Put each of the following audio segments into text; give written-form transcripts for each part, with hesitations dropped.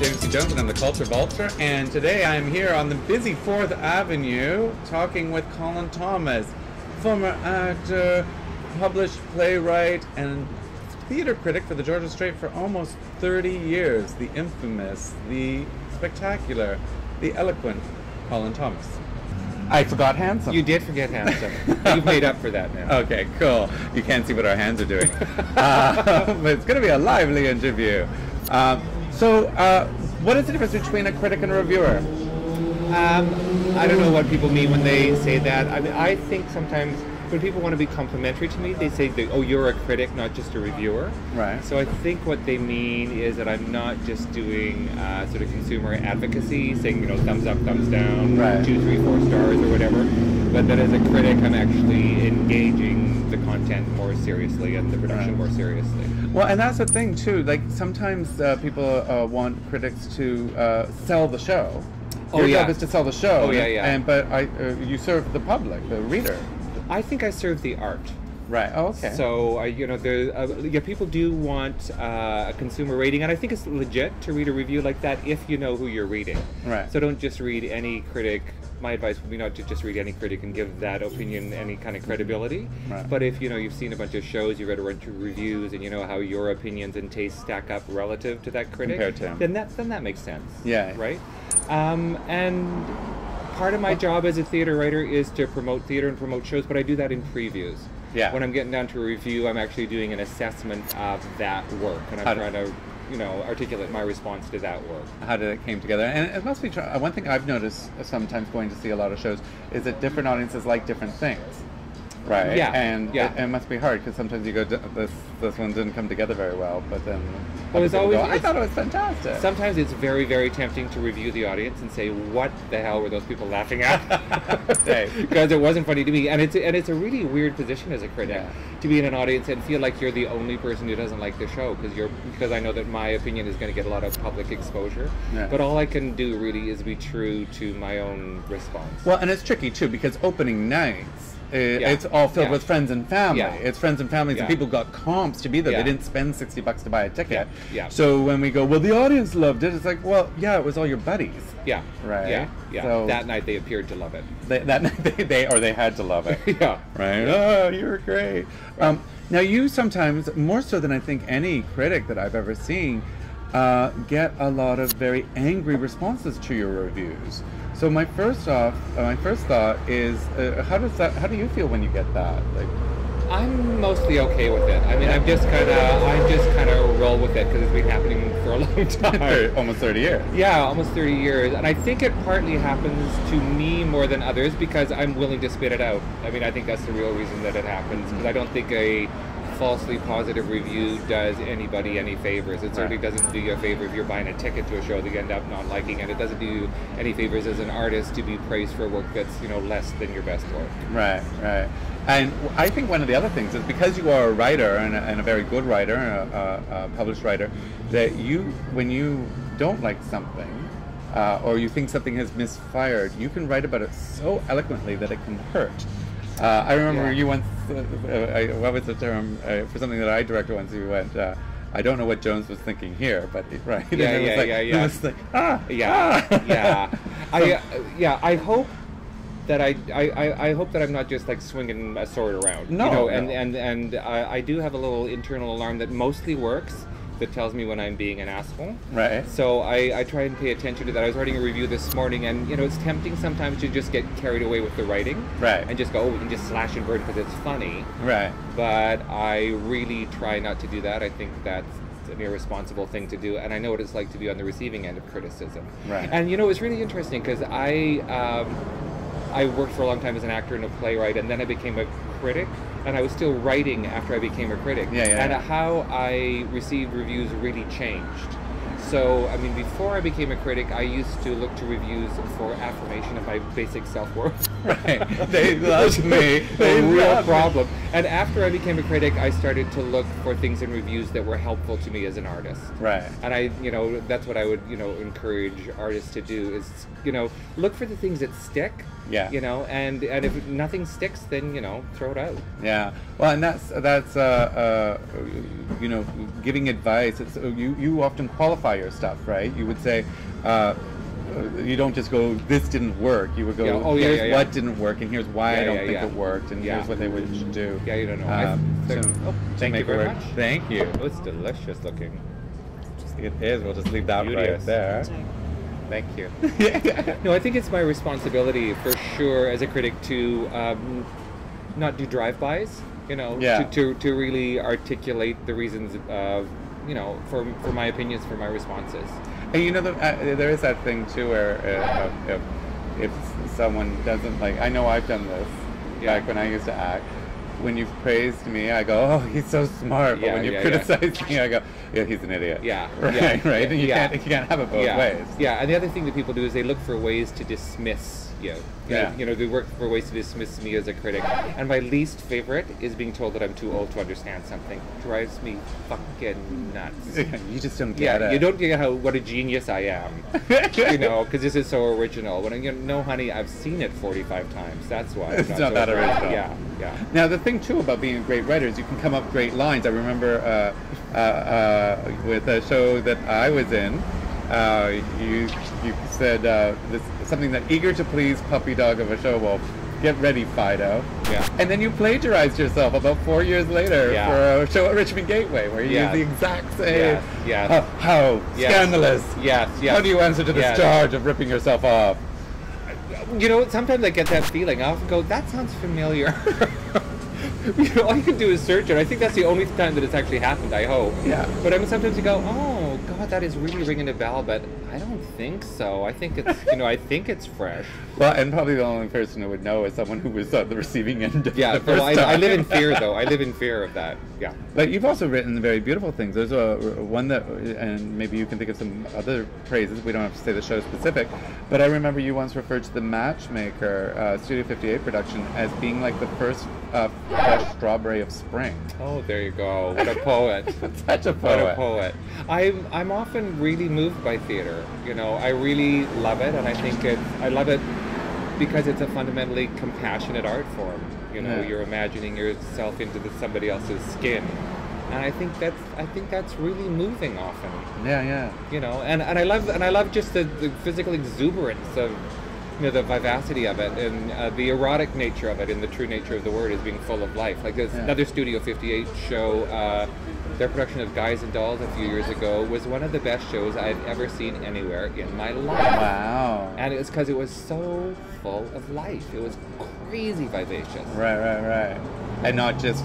is James C. Jones, and I'm the Culture Vulture, and today I'm here on the busy 4th Avenue talking with Colin Thomas, former actor, published playwright, and theater critic for the Georgia Strait for almost 30 years, the infamous, the spectacular, the eloquent Colin Thomas. I forgot handsome. You did forget handsome. You've made up for that now. Okay, cool. You can't see what our hands are doing. But it's going to be a lively interview. So what is the difference between a critic and a reviewer? I don't know what people mean when they say that. I mean, I think sometimes when people want to be complimentary to me, they say, oh, you're a critic, not just a reviewer. Right. So I think what they mean is that I'm not just doing sort of consumer advocacy, saying, you know, thumbs up, thumbs down, right, 2, 3, 4 stars or whatever, but that as a critic, I'm actually engaging the content more seriously and the production right, more seriously. Well, and that's the thing, too. Like, sometimes people want critics to sell the show. Oh, your job is to sell the show. Oh, yeah, yeah. And, but you serve the public, the reader. I think I serve the art. Right. Oh, okay. So you know, yeah, people do want a consumer rating, and I think it's legit to read a review like that if you know who you're reading. Right. So don't just read any critic. My advice would be not to just read any critic and give that opinion any kind of credibility. Right. But if you know you've seen a bunch of shows, you've read a bunch of reviews, and you know how your opinions and tastes stack up relative to that critic, compared to him, then that makes sense. Yeah. Right. And part of my job as a theater writer is to promote theater and promote shows, but I do that in previews. Yeah. When I'm getting down to a review, I'm actually doing an assessment of that work, and I'm trying to, you know, articulate my response to that work. How did it came together? And it must be one thing I've noticed sometimes going to see a lot of shows is that different audiences like different things. Right. Yeah. And yeah, it must be hard because sometimes you go, this one didn't come together very well, but then I thought it was fantastic. Sometimes it's very, very tempting to review the audience and say, what the hell were those people laughing at? Because it wasn't funny to me. And it's a really weird position as a critic, yeah, to be in an audience and feel like you're the only person who doesn't like the show, because I know that my opinion is going to get a lot of public exposure. Yeah. But all I can do really is be true to my own response. Well, and it's tricky too, because opening nights, yeah, it's all filled, yeah, with friends and family. Yeah. It's friends and families, yeah, and people got comps to be there. Yeah. They didn't spend $60 to buy a ticket. Yeah. Yeah. So when we go, well, the audience loved it, it's like, well, yeah, it was all your buddies. Yeah. Right. Yeah. Yeah. So that night they appeared to love it. That night they had to love it. Yeah. Right. Yeah. Oh, you were great. Right. Now you sometimes, more so than I think any critic that I've ever seen, get a lot of very angry responses to your reviews. So my first thought is, how do you feel when you get that? Like, I'm mostly okay with it. I mean, yeah, I just kind of roll with it because it's been happening for a long time. Almost 30 years. Yeah, almost 30 years. And I think it partly happens to me more than others because I'm willing to spit it out. I mean, I think that's the real reason that it happens, because I don't think a falsely positive review does anybody any favors. It certainly doesn't do you a favor if you're buying a ticket to a show that you end up not liking, and it doesn't do you any favors as an artist to be praised for work that's, you know, less than your best work. Right, right. And I think one of the other things is because you are a writer, and a very good writer, a published writer, that when you don't like something, or you think something has misfired, you can write about it so eloquently that it can hurt. I remember, yeah, you once, what was the term, for something that I directed once, you went, I don't know what Jones was thinking here, but, right? Yeah, and it was like, ah! Yeah, ah. Yeah. I hope that I'm not just like swinging a sword around. No. You know, and I do have a little internal alarm that mostly works, that tells me when I'm being an asshole. Right. So I try and pay attention to that. I was writing a review this morning, and you know, it's tempting sometimes to just get carried away with the writing. Right. And just go, oh, we can just slash and burn because it's funny. Right. But I really try not to do that. I think that's an irresponsible thing to do, and I know what it's like to be on the receiving end of criticism. Right. And you know, it's really interesting because I worked for a long time as an actor and a playwright, and then I became a critic, and I was still writing after I became a critic. Yeah, yeah. And how I received reviews really changed. So, I mean, before I became a critic, I used to look to reviews for affirmation of my basic self-worth. Right. They loved me. They real problem. And after I became a critic, I started to look for things in reviews that were helpful to me as an artist. Right. And I, you know, that's what I would, you know, encourage artists to do is, you know, look for the things that stick. Yeah. You know, and if nothing sticks, then, you know, throw it out. Yeah. Well, and that's you know, giving advice. It's, you often qualify your stuff, right? You would say, you don't just go, this didn't work. You would go, here's what didn't work, and here's why I don't think it worked, and here's what they would do. Yeah, you don't know. Thank you very much. Thank you. Oh, it's delicious looking. It is. We'll just leave that right there. Thank you. No, I think it's my responsibility for sure as a critic to not do drive-bys, you know, to really articulate the reasons of, you know, for my opinions, for my responses. And you know, there is that thing too where if someone doesn't like, I know I've done this back when I used to act. When you've praised me, I go, oh, he's so smart. But when you criticize me, I go, yeah, he's an idiot. Yeah. Right? And you can't have it both ways. Yeah, and the other thing that people do is they look for ways to dismiss you. You know, they work for ways to dismiss me as a critic. And my least favorite is being told that I'm too old to understand something. Drives me fucking nuts. You just don't get it. You don't get how what a genius I am. You know, because this is so original. When you know, no, honey, I've seen it 45 times. That's why it's not that original. Yeah. Yeah. Now the thing too about being a great writer is you can come up great lines. I remember with a show that I was in, you said something that eager to please puppy dog of a show wolf, get ready Fido. Yeah. And then you plagiarized yourself about 4 years later for a show at Richmond Gateway where you used the exact same. Yes. How scandalous. Yes. How do you answer to this charge of ripping yourself off? You know, sometimes I get that feeling. I often go, that sounds familiar. You know, all you can do is search it. I think that's the only time that it's actually happened, I hope. Yeah. But I mean, sometimes you go, oh, God, that is really ringing a bell, but I don't think so. I think it's, you know, I think it's fresh. Well, and probably the only person who would know is someone who was on the receiving end of the first time. I live in fear, though. I live in fear of that. Yeah. But you've also written very beautiful things. There's one that, and maybe you can think of some other praises. We don't have to say the show specific, but I remember you once referred to The Matchmaker, Studio 58 production, as being like the first fresh strawberry of spring. Oh, there you go. What a poet. Such a poet. What a poet. I'm often really moved by theater. You know, I really love it, and I think I love it because it's a fundamentally compassionate art form. You know, you're imagining yourself into somebody else's skin, and I think that's really moving often. Yeah. You know, and I love just the physical exuberance of, you know, the vivacity of it, and the erotic nature of it, and the true nature of the word is being full of life. Like there's another Studio 58 show. Their production of Guys and Dolls a few years ago was one of the best shows I've ever seen anywhere in my life. Wow. And it's because it was so full of life. It was crazy vivacious. Right. And not just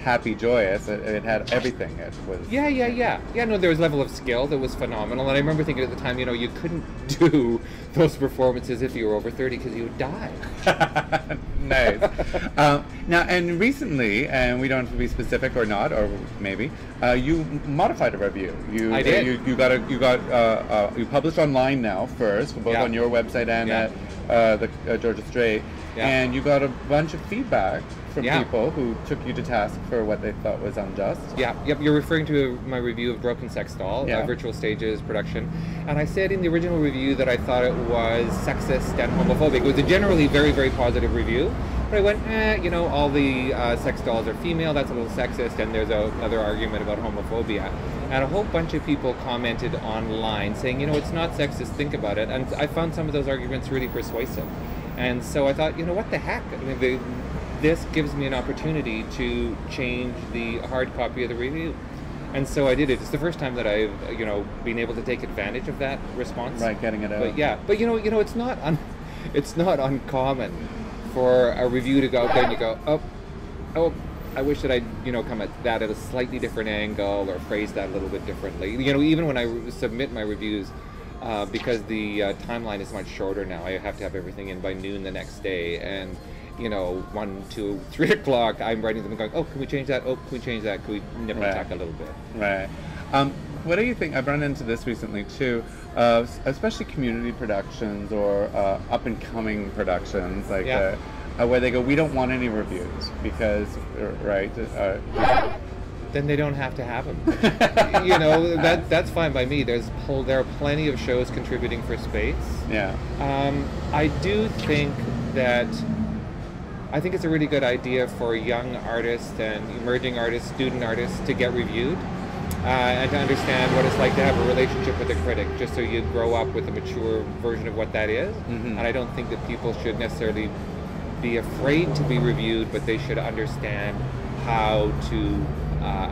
happy, joyous. It had everything. It was... Yeah, no, there was a level of skill that was phenomenal. And I remember thinking at the time, you know, you couldn't do those performances if you were over 30 because you would die. Nice. Now, and recently, and we don't have to be specific or not, or maybe you modified a review. I did. You published online now first, both on your website and at the Georgia Strait, and you got a bunch of feedback from people who took you to task for what they thought was unjust. You're referring to my review of Broken Sex Doll, Virtual Stages production, and I said in the original review that I thought it was sexist and homophobic. It was a generally very, very positive review, but I went, you know, all the sex dolls are female, that's a little sexist, and there's another argument about homophobia. And a whole bunch of people commented online saying, you know, it's not sexist, think about it, and I found some of those arguments really persuasive. And so I thought, you know, what the heck? I mean, this gives me an opportunity to change the hard copy of the review. And so I did it. It's the first time that I've, you know, been able to take advantage of that response. Right, getting it out. But yeah, but you know, it's not uncommon for a review to go out there and you go, oh, I wish that I'd, you know, come at that at a slightly different angle or phrase that a little bit differently. You know, even when I submit my reviews, because the timeline is much shorter now, I have to have everything in by noon the next day, and you know, 1, 2, 3 o'clock, I'm writing them and going, oh, can we change that? Oh, can we change that? Can we nip and tuck a little bit? Right. What do you think? I've run into this recently too, especially community productions or up-and-coming productions like where they go, we don't want any reviews because, right? Then they don't have to have them. You know, that's fine by me. There are plenty of shows contributing for space. Yeah. I do think that I think it's a really good idea for young artists and emerging artists, student artists, to get reviewed and to understand what it's like to have a relationship with a critic, just so you grow up with a mature version of what that is. Mm-hmm. And I don't think that people should necessarily be afraid to be reviewed, but they should understand how to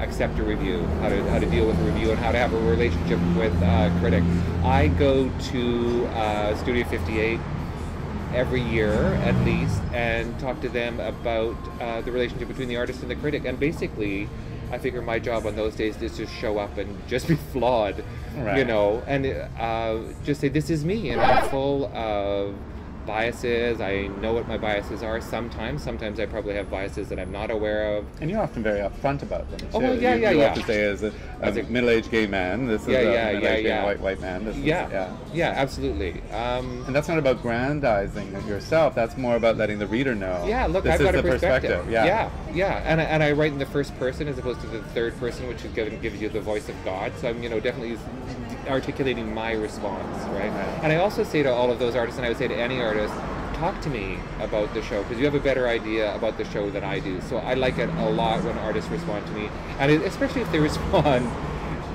accept a review, how to deal with a review, and how to have a relationship with a critic. I go to Studio 58 every year at least and talk to them about the relationship between the artist and the critic, and basically I figure my job on those days is to show up and just be flawed, right. You know, and just say, this is me, and I'm full of biases. I know what my biases are sometimes. Sometimes I probably have biases that I'm not aware of. And you're often very upfront about them, too. Oh, well, yeah. You have to say, as a middle-aged gay man, this is a middle-aged gay white man. This is, yeah, absolutely. And that's not about grandizing yourself. That's more about letting the reader know. Yeah, look, I've got a perspective. Yeah. And I write in the first person as opposed to the third person, which gives you the voice of God. So I'm, definitely articulating my response, right? And I also say to all of those artists, and I would say to any artist, talk to me about the show, because you have a better idea about the show than I do. So I like it a lot when artists respond to me, and especially if they respond,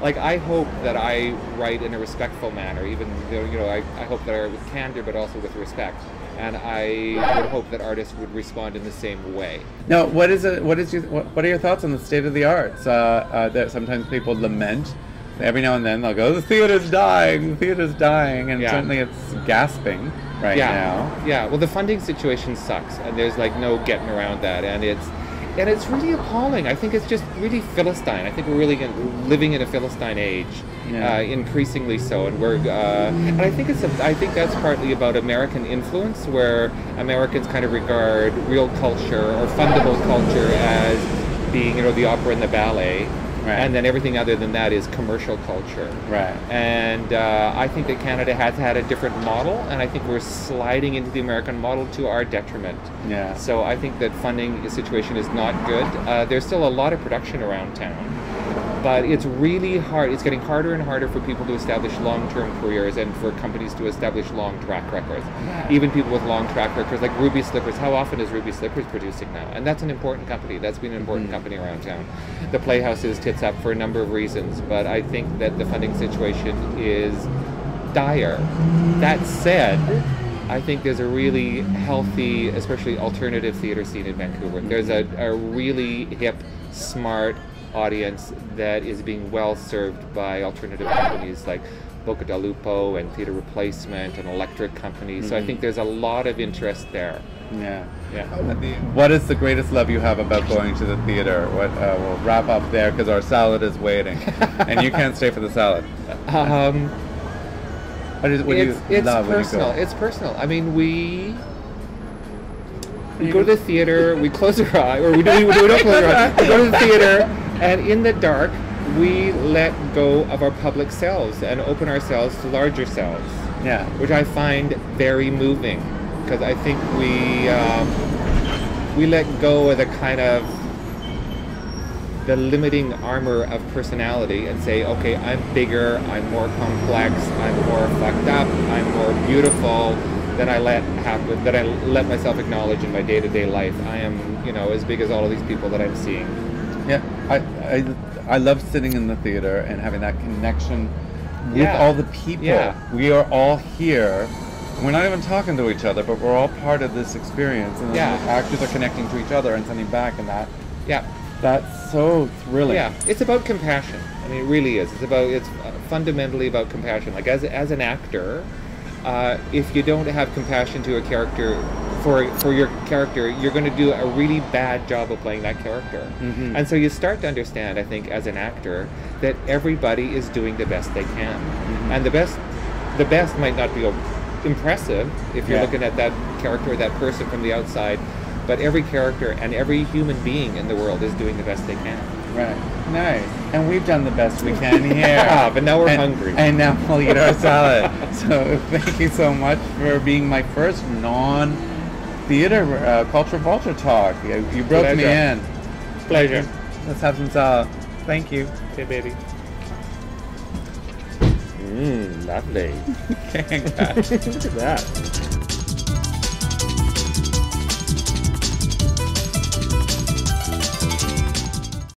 like, I hope that I write in a respectful manner, even though, I hope that I write with candor, but also with respect. And I would hope that artists would respond in the same way. Now, what are your thoughts on the state of the arts? That sometimes people lament. Every now and then they'll go, the theater's dying, and certainly it's gasping right now. Yeah, well, the funding situation sucks, and there's no getting around that, and it's really appalling. I think it's just really Philistine. I think we're really living in a Philistine age, increasingly so, and we're and I think that's partly about American influence, where Americans kind of regard real culture or fundable culture as being, the opera and the ballet. Right. And then everything other than that is commercial culture. Right. And I think that Canada has had a different model, and I think we're sliding into the American model to our detriment. Yeah. So I think that funding situation is not good. There's still a lot of production around town, but it's really hard. It's getting harder and harder for people to establish long-term careers and for companies to establish long track records. Yeah. Even people with long track records, like Ruby Slippers. How often is Ruby Slippers producing now? And that's an important company. That's been an important company around town. The Playhouse is tits up for a number of reasons, but I think that the funding situation is dire. That said, I think there's a really healthy, especially alternative theater scene in Vancouver. There's a really hip, smart audience that is being well served by alternative companies like Boca del Lupo and Theater Replacement and Electric Companies. So I think there's a lot of interest there. Yeah. What is the greatest love you have about going to the theater? We'll wrap up there because our salad is waiting, and you can't stay for the salad. What do you love personal. When you go? It's personal. I mean, we go to the theater. We close our eye, or we don't close our eye. We go to the theater. And in the dark, we let go of our public selves and open ourselves to larger selves. Yeah. Which I find very moving, because I think we let go of the kind of the limiting armor of personality and say, okay, I'm bigger, I'm more complex, I'm more fucked up, I'm more beautiful than I let happen, that I let myself acknowledge in my day-to-day life. I am, as big as all of these people that I'm seeing. Yeah, I love sitting in the theater and having that connection with all the people. Yeah. We are all here. We're not even talking to each other, but we're all part of this experience. And the actors are connecting to each other and sending back, and that's so thrilling. Yeah, it's about compassion. I mean, it really is. It's fundamentally about compassion. Like as an actor, if you don't have compassion to a character. For your character, you're going to do a really bad job of playing that character. Mm-hmm. And so you start to understand, I think, as an actor, that everybody is doing the best they can. Mm-hmm. And the best might not be impressive if you're looking at that character or that person from the outside, but every character and every human being in the world is doing the best they can. Right. Nice. And we've done the best we can here. Yeah, but now we're hungry. And now we'll eat our salad. So thank you so much for being my first non-theater Culture Vulture talk. You broke me in. Pleasure. Let's have some salad. Thank you. Okay, baby. Lovely. Look at that.